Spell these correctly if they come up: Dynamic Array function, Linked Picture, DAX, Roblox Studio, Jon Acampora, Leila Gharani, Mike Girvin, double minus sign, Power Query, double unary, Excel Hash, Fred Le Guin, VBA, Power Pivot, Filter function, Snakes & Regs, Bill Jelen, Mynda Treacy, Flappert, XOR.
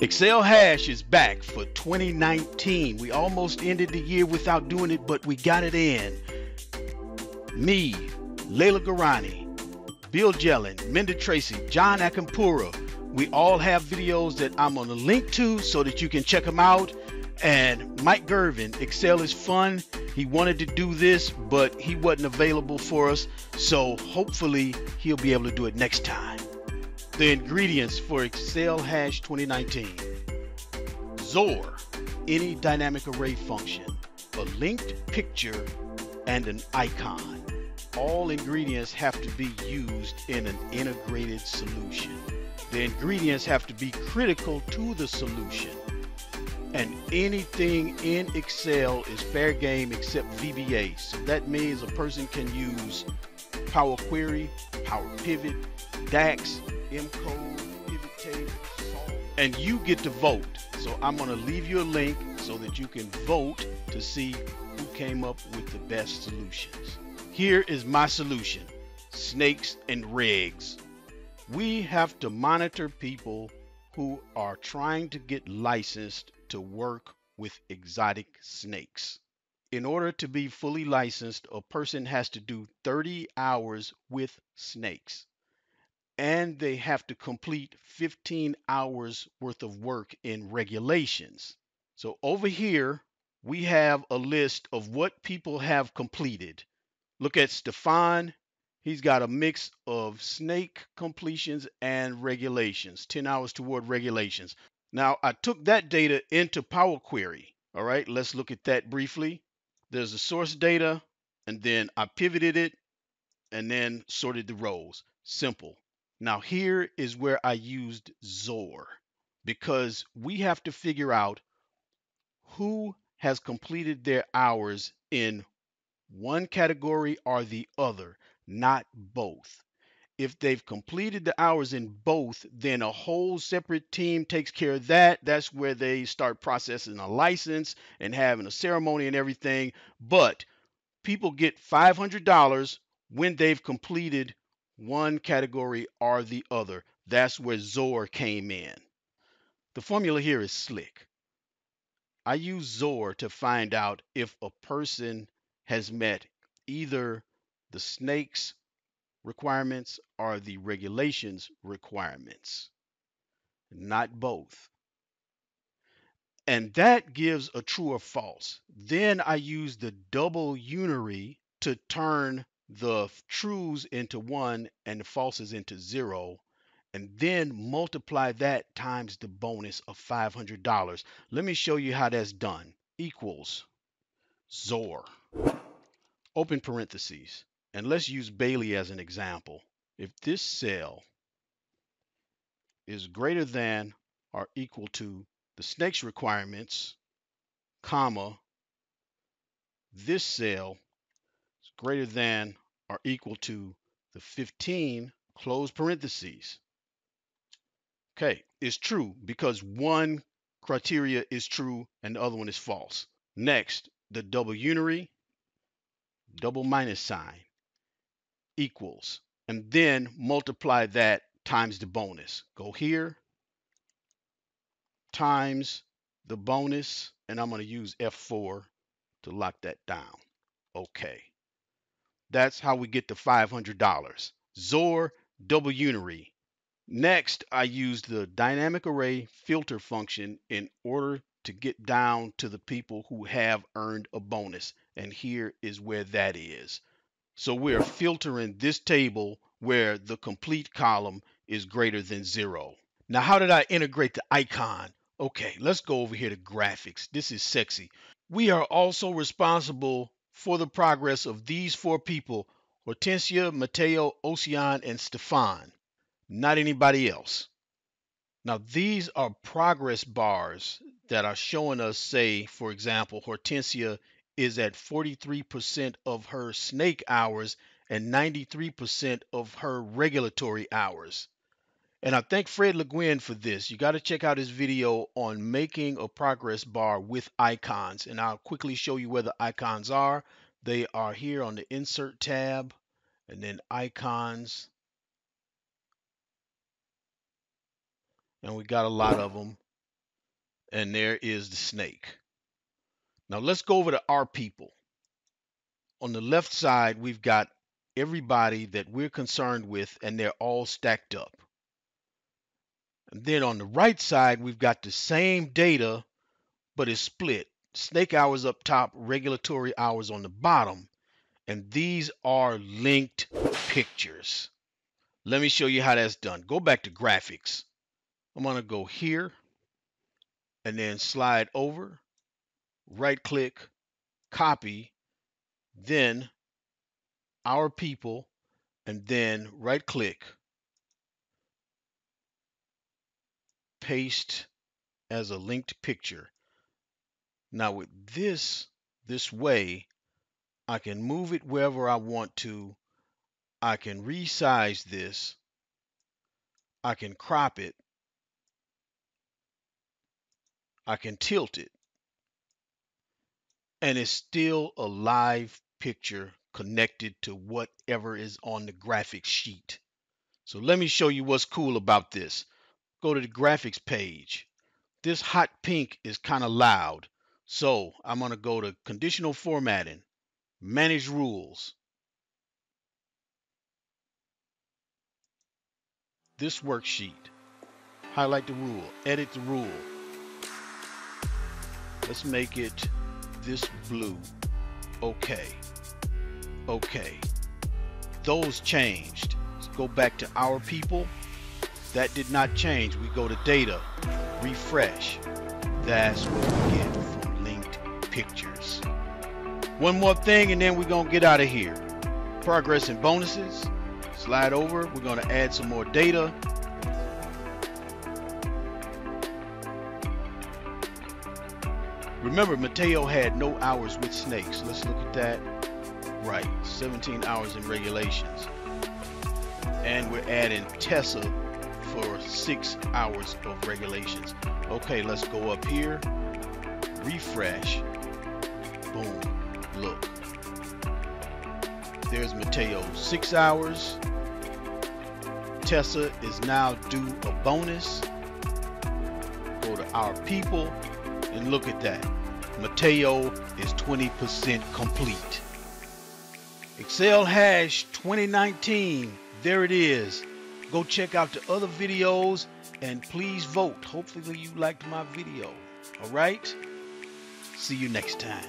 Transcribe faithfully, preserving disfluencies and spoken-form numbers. Excel Hash is back for twenty nineteen. We almost ended the year without doing it, but we got it in. Me, Leila Gharani, Bill Jelen, Mynda Treacy, Jon Acampora. We all have videos that I'm going to link to so that you can check them out. And Mike Girvin, Excel is fun. He wanted to do this, but he wasn't available for us. So hopefully he'll be able to do it next time. The ingredients for Excel Hash twenty nineteen. X O R, any dynamic array function, a linked picture, and an icon. All ingredients have to be used in an integrated solution. The ingredients have to be critical to the solution. And anything in Excel is fair game except V B A. So that means a person can use Power Query, Power Pivot, DAX, M code, pivot table, and you get to vote. So I'm going to leave you a link so that you can vote to see who came up with the best solutions. Here is my solution, snakes and regs. We have to monitor people who are trying to get licensed to work with exotic snakes. In order to be fully licensed, a person has to do thirty hours with snakes. And they have to complete fifteen hours worth of work in regulations. So over here, we have a list of what people have completed. Look at Stefan. He's got a mix of snake completions and regulations, ten hours toward regulations. Now, I took that data into Power Query. All right, let's look at that briefly. There's the source data, and then I pivoted it, and then sorted the rows. Simple. Now here is where I used X O R, because we have to figure out who has completed their hours in one category or the other, not both. If they've completed the hours in both, then a whole separate team takes care of that. That's where they start processing a license and having a ceremony and everything. But people get five hundred dollars when they've completed one category or the other. That's where X O R came in. The formula here is slick. I use X O R to find out if a person has met either the snakes requirements or the regulations requirements, not both. And that gives a true or false. Then I use the double unary to turn the trues into one and the falses into zero, and then multiply that times the bonus of five hundred dollars. Let me show you how that's done. Equals X O R, open parentheses, and let's use Bailey as an example. If this cell is greater than or equal to the snake's requirements, comma, this cell greater than or equal to the fifteen, close parentheses. Okay, it's true because one criteria is true and the other one is false. Next, the double unary, double minus sign, equals, and then multiply that times the bonus. Go here, times the bonus, and I'm going to use F four to lock that down. Okay. That's how we get the five hundred dollars. X O R, double unary. Next, I used the dynamic array filter function in order to get down to the people who have earned a bonus. And here is where that is. So we're filtering this table where the complete column is greater than zero. Now, how did I integrate the icon? Okay, let's go over here to graphics. This is sexy. We are also responsible for the progress of these four people, Hortensia, Mateo, Ocean, and Stefan, not anybody else. Now, these are progress bars that are showing us, say, for example, Hortensia is at forty-three percent of her snake hours and ninety-three percent of her regulatory hours. And I thank Fred Le Guin for this. You got to check out his video on making a progress bar with icons. And I'll quickly show you where the icons are. They are here on the Insert tab and then Icons. And we got a lot of them. and there is the snake. Now let's go over to our people. On the left side, we've got everybody that we're concerned with, and they're all stacked up. And then on the right side, we've got the same data, but it's split. Snake hours up top, regulatory hours on the bottom, and these are linked pictures. Let me show you how that's done. Go back to graphics. I'm gonna go here and then slide over, right click, copy, then our people, and then right click, paste as a linked picture. Now with this, this way, I can move it wherever I want to. I can resize this. I can crop it. I can tilt it. And it's still a live picture connected to whatever is on the graphic sheet. So let me show you what's cool about this. Go to the graphics page. This hot pink is kind of loud. So I'm going to go to conditional formatting, manage rules. This worksheet, highlight the rule, edit the rule. Let's make it this blue. Okay, okay. Those changed. Let's go back to our people. That did not change. We go to data, refresh. That's what we get. Pictures. One more thing and then we're gonna get out of here. Progress and bonuses. Slide over. We're gonna add some more data. Remember, Mateo had no hours with snakes. Let's look at that. Right, seventeen hours in regulations. And we're adding Tessa for six hours of regulations. Okay, let's go up here. Refresh. Boom, look. There's Mateo, six hours. Tessa is now due a bonus. Go to our people and look at that. Mateo is twenty percent complete. Excel Hash twenty nineteen, there it is. Go check out the other videos and please vote. Hopefully you liked my video, all right? See you next time.